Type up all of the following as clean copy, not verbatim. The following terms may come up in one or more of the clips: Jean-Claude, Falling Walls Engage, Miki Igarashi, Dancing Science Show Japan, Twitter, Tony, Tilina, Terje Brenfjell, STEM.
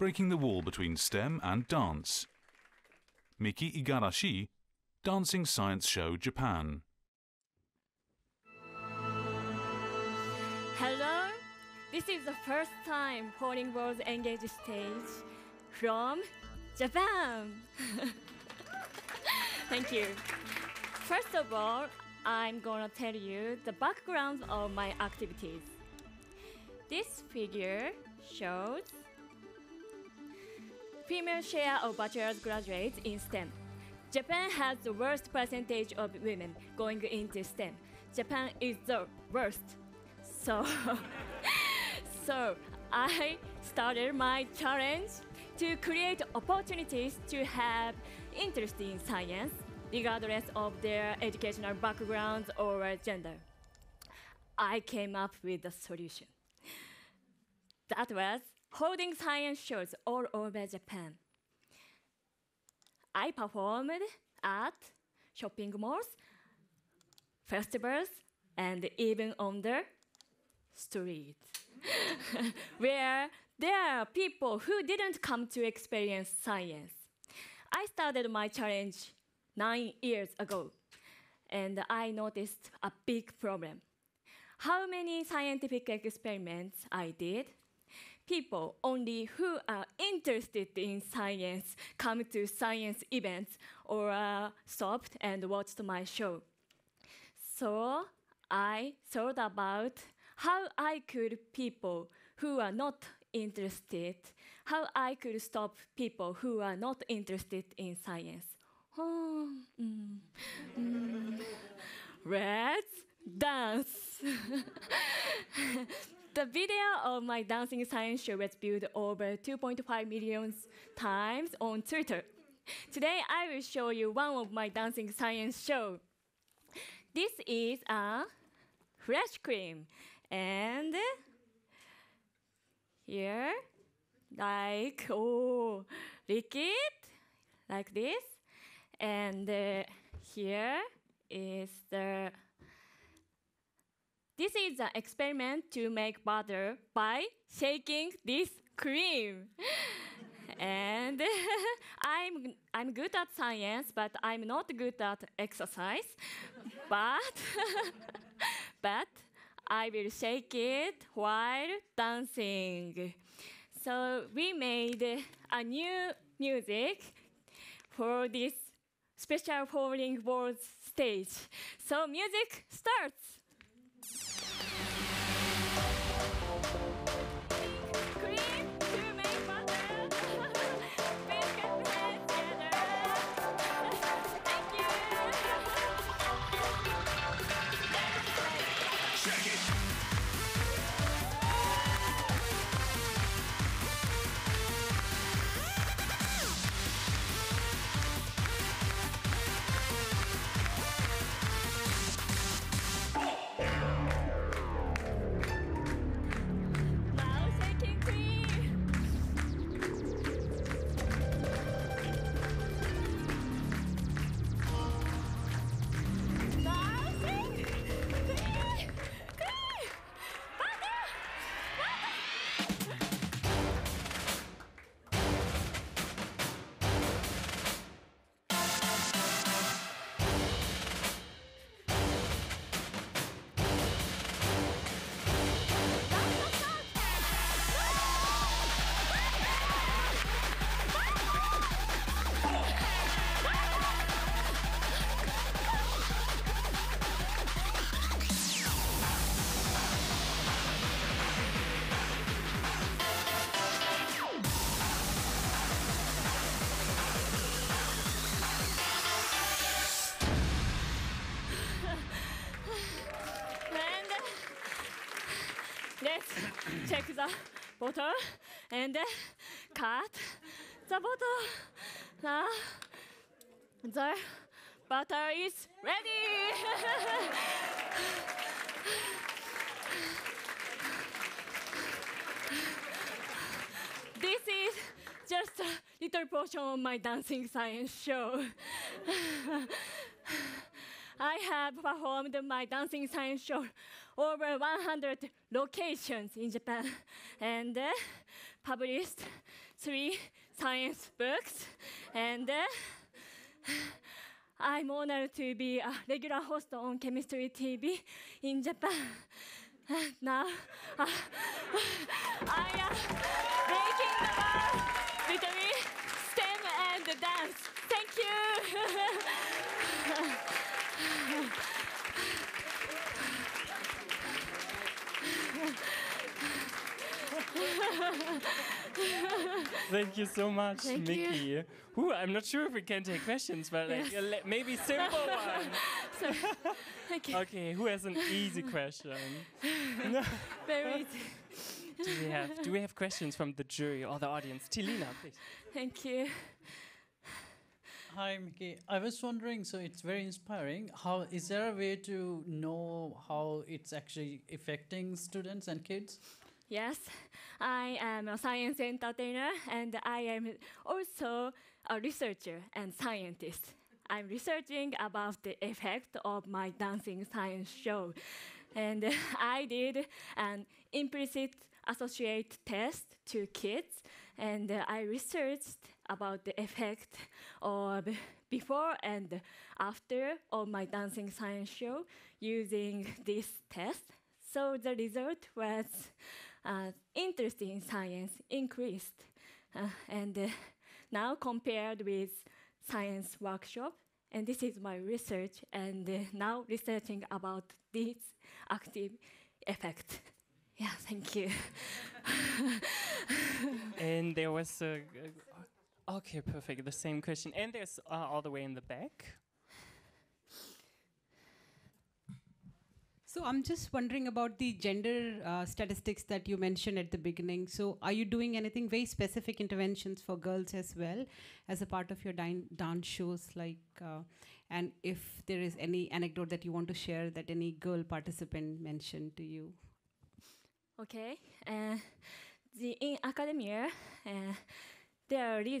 breaking the wall between STEM and dance. Miki Igarashi, Dancing Science Show Japan. Hello, this is the first time Falling Walls Engage stage from Japan. Thank you. First of all, I'm gonna tell you the background of my activities. This figure shows female share of bachelor's graduates in STEM. Japan has the worst percentage of women going into STEM. Japan is the worst. So I started my challenge to create opportunities to have interest in science, regardless of their educational backgrounds or gender. I came up with a solution. That was holding science shows all over Japan. I performed at shopping malls, festivals, and even on the street, where there are people who didn't come to experience science. I started my challenge 9 years ago, and I noticed a big problem. How many scientific experiments I did, people only who are interested in science come to science events or stopped and watched my show. So I thought about how I could people who are not interested, how I could stop people who are not interested in science. Oh, Let's dance. The video of my dancing science show was viewed over 2.5 million times on Twitter. Today I will show you one of my dancing science show. This is a fresh cream, and here, like, oh, lick it, like this. And here is the, this is an experiment to make butter by shaking this cream. And I'm good at science, but I'm not good at exercise. But I will shake it while dancing. So we made a new music for this special Falling Walls stage. So music starts. Check the bottle and cut the bottle. Now the butter is ready. This is just a little portion of my dancing science show. I have performed my dancing science show over 100 locations in Japan and published 3 science books. And I'm honored to be a regular host on Chemistry TV in Japan. Now, I am breaking the wall between STEM and dance. Thank you. Thank you so much, Miki. I'm not sure if we can take questions, but yes. Like, maybe simple ones. Okay. Okay, who has an easy question? Very easy. Do we have questions from the jury or the audience? Tilina, please. Thank you. Hi, Miki. I was wondering, so it's very inspiring. How is there a way to know how it's actually affecting students and kids? Yes, I am a science entertainer, and I am also a researcher and scientist. I'm researching about the effect of my Dancing Science show. And I did an implicit associate test to kids, and I researched about the effect of before and after of my Dancing Science show using this test. So the result was interest in science increased. Now compared with science workshop, and this is my research, and now researching about this active effect. Yeah, thank you. And there was a... Okay, perfect, the same question. And there's all the way in the back. So I'm just wondering about the gender statistics that you mentioned at the beginning. So are you doing anything very specific interventions for girls as well as a part of your dance shows? Like, and if there is any anecdote that you want to share that any girl participant mentioned to you? Okay. In academia, there are three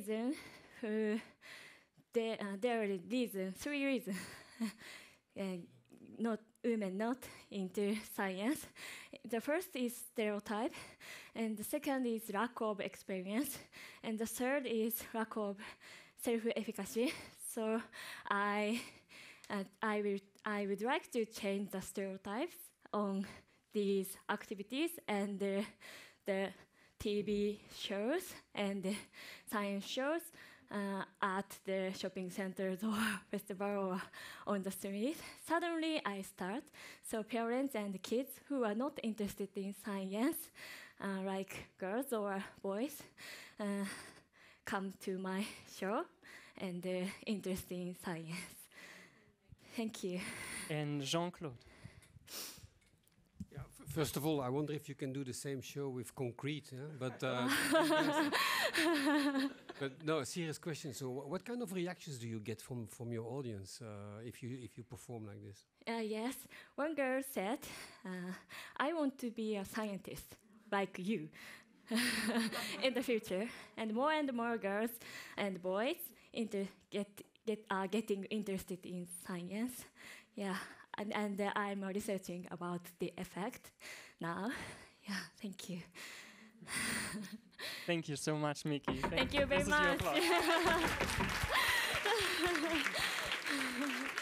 reasons. Women not into science. The first is stereotype, and the second is lack of experience, and the third is lack of self-efficacy. So I would like to change the stereotypes on these activities and the TV shows and science shows at the shopping centers or festival or on the street. Suddenly I start, so parents and kids who are not interested in science, like girls or boys, come to my show and interested in science. Thank you. And Jean-Claude. Yeah, first of all, I wonder if you can do the same show with concrete, yeah? But, but no, a serious question. So what kind of reactions do you get from your audience if you perform like this? Yes, one girl said, I want to be a scientist like you in the future. And more girls and boys are getting interested in science. Yeah. And I'm researching about the effect now. Yeah, thank you. Thank you so much, Miki. Thank you very much. This is your applause.